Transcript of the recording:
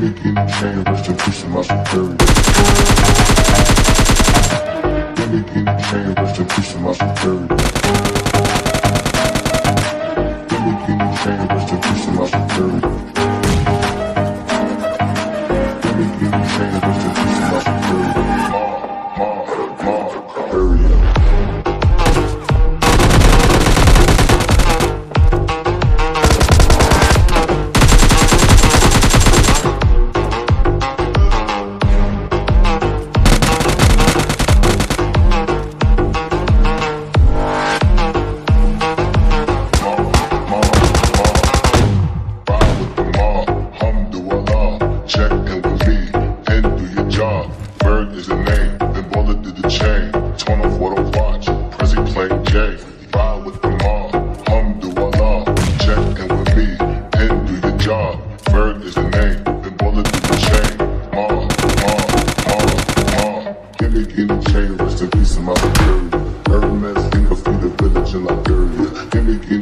Panic in the chain, rest in peace to my superior. Panic in the chain, rest in peace to my superior. Panic in the chain, rest in peace to my superior. Panic in the chain, rest in peace to my superior. Give me